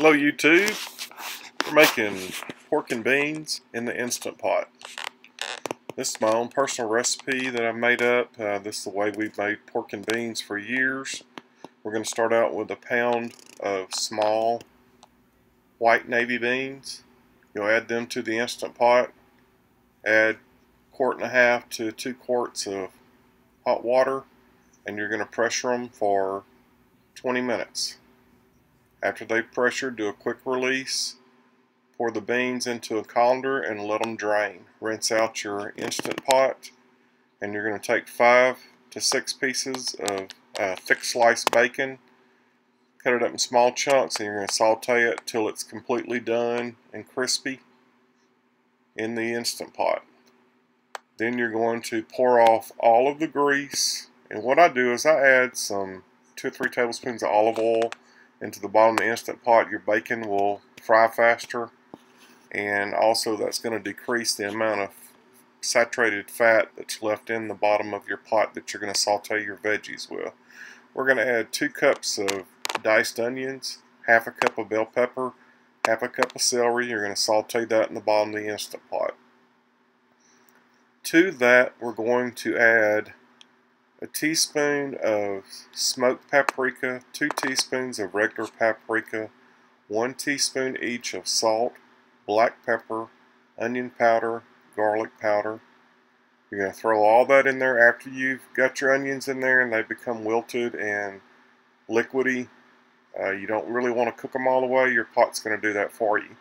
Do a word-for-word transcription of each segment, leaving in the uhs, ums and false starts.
Hello YouTube, we're making pork and beans in the Instant Pot. This is my own personal recipe that I made up. Uh, this is the way we've made pork and beans for years. We're going to start out with a pound of small white navy beans. You'll add them to the Instant Pot. Add a quart and a half to two quarts of hot water, and you're going to pressure them for twenty minutes. After they've pressured, do a quick release, pour the beans into a colander and let them drain. Rinse out your Instant Pot, and you're going to take five to six pieces of uh, thick sliced bacon, cut it up in small chunks, and you're going to saute it till it's completely done and crispy in the Instant Pot. Then you're going to pour off all of the grease, and what I do is I add some two or three tablespoons of olive oil into the bottom of the Instant Pot. Your bacon will fry faster, and also that's going to decrease the amount of saturated fat that's left in the bottom of your pot that you're going to saute your veggies with. We're going to add two cups of diced onions, half a cup of bell pepper, half a cup of celery. You're going to saute that in the bottom of the Instant Pot. To that, we're going to add a teaspoon of smoked paprika, two teaspoons of regular paprika, one teaspoon each of salt, black pepper, onion powder, garlic powder. You're going to throw all that in there after you've got your onions in there and they become wilted and liquidy. Uh, you don't really want to cook them all the way. Your pot's going to do that for you.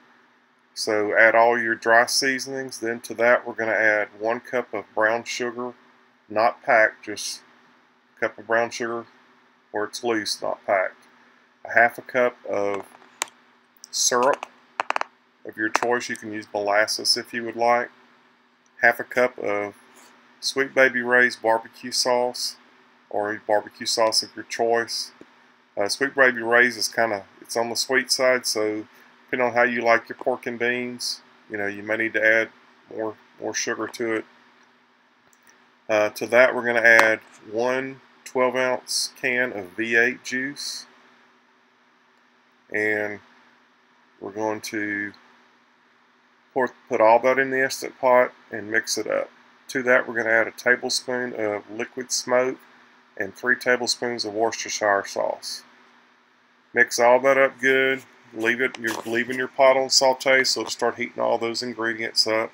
So add all your dry seasonings. Then to that, we're going to add one cup of brown sugar, not packed, just a cup of brown sugar where it's loose, not packed. A half a cup of syrup of your choice. You can use molasses if you would like. Half a cup of Sweet Baby Ray's barbecue sauce, or barbecue sauce of your choice. Uh, Sweet Baby Ray's is kind of, it's on the sweet side, so depending on how you like your pork and beans, you know, you may need to add more, more sugar to it. Uh, to that, we're going to add one twelve ounce can of V eight juice, and we're going to pour, put all that in the Instant Pot and mix it up. To that, we're going to add a tablespoon of liquid smoke and three tablespoons of Worcestershire sauce. Mix all that up good. Leave it. You're leaving your pot on saute, so it'll start heating all those ingredients up.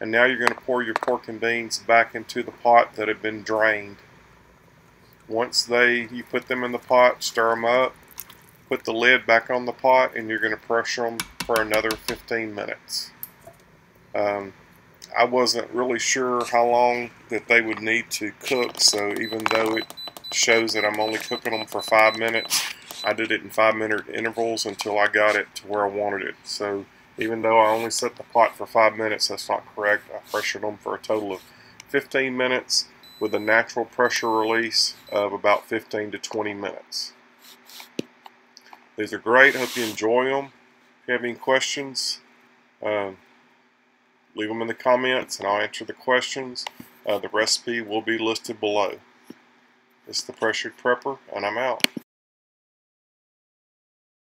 And now you're going to pour your pork and beans back into the pot that have been drained. Once they, you put them in the pot, stir them up, put the lid back on the pot, and you're going to pressure them for another fifteen minutes. Um, I wasn't really sure how long that they would need to cook, so even though it shows that I'm only cooking them for five minutes, I did it in five minute intervals until I got it to where I wanted it. So even though I only set the pot for five minutes, that's not correct. I pressured them for a total of fifteen minutes with a natural pressure release of about fifteen to twenty minutes. These are great. Hope you enjoy them. If you have any questions, uh, leave them in the comments and I'll answer the questions. Uh, the recipe will be listed below. This is the Pressured Prepper, and I'm out.